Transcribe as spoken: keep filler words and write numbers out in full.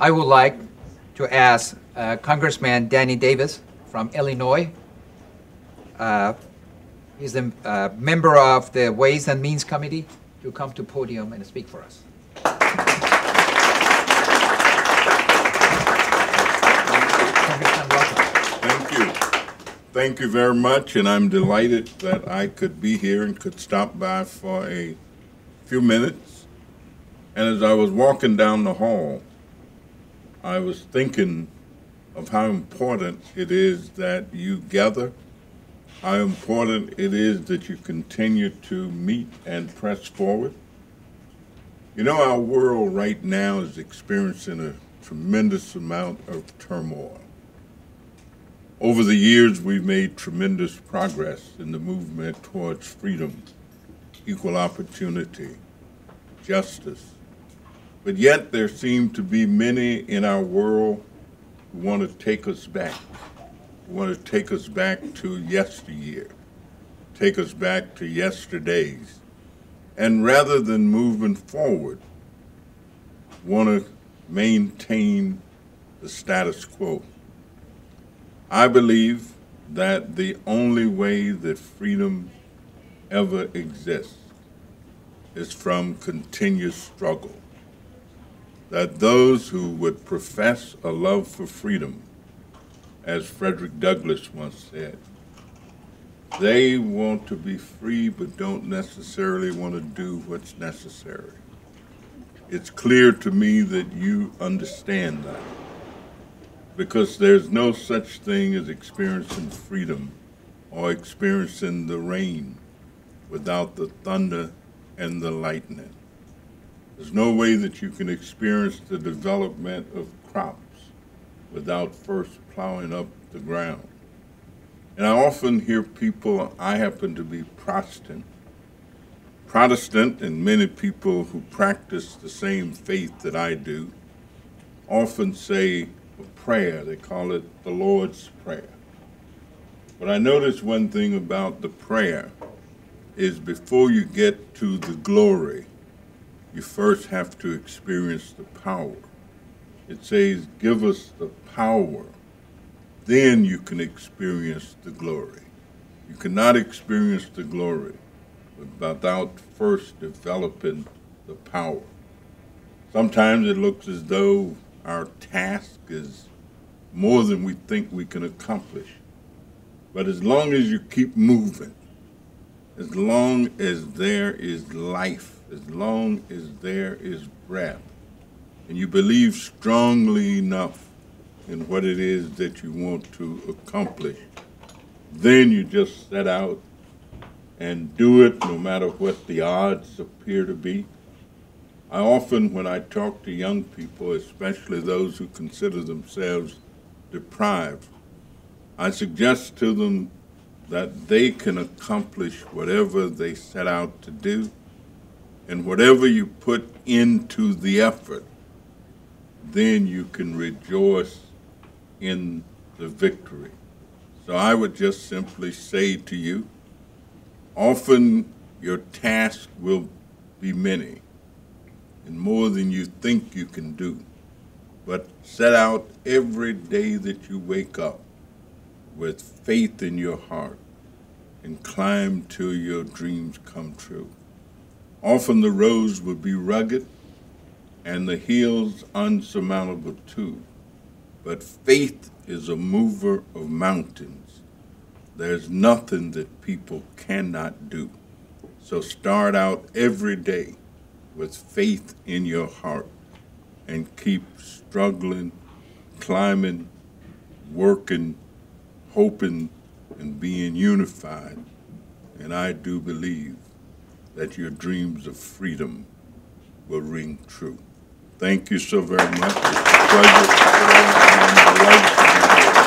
I would like to ask uh, Congressman Danny Davis from Illinois. Uh, he's a uh, member of the Ways and Means Committee to come to the podium and speak for us. Thank you. Thank you very much, and I'm delighted that I could be here and could stop by for a few minutes. And as I was walking down the hall, I was thinking of how important it is that you gather, how important it is that you continue to meet and press forward. You know, our world right now is experiencing a tremendous amount of turmoil. Over the years, we've made tremendous progress in the movement towards freedom, equal opportunity, justice. But yet there seem to be many in our world who want to take us back, who want to take us back to yesteryear, take us back to yesterdays. And rather than moving forward, want to maintain the status quo. I believe that the only way that freedom ever exists is from continuous struggle. That those who would profess a love for freedom, as Frederick Douglass once said, they want to be free but don't necessarily want to do what's necessary. It's clear to me that you understand that, because there's no such thing as experiencing freedom or experiencing the rain without the thunder and the lightning. There's no way that you can experience the development of crops without first plowing up the ground. And I often hear people, I happen to be Protestant, Protestant and many people who practice the same faith that I do often say, a prayer. They call it the Lord's Prayer. But I notice one thing about the prayer is before you get to the glory, you first have to experience the power. It says, give us the power, then you can experience the glory. You cannot experience the glory without first developing the power. Sometimes it looks as though our task is more than we think we can accomplish. But as long as you keep moving, as long as there is life, as long as there is breath, and you believe strongly enough in what it is that you want to accomplish, then you just set out and do it no matter what the odds appear to be. I often, when I talk to young people, especially those who consider themselves deprived, I suggest to them that they can accomplish whatever they set out to do, and whatever you put into the effort, then you can rejoice in the victory. So I would just simply say to you, often your tasks will be many, and more than you think you can do. But set out every day that you wake up with faith in your heart and climb till your dreams come true. Often the roads will be rugged and the hills unsurmountable too, but faith is a mover of mountains. There's nothing that people cannot do. So start out every day with faith in your heart and keep struggling, climbing, working, hoping, and being unified. And I do believe that your dreams of freedom will ring true. Thank you so very much. It's a pleasure.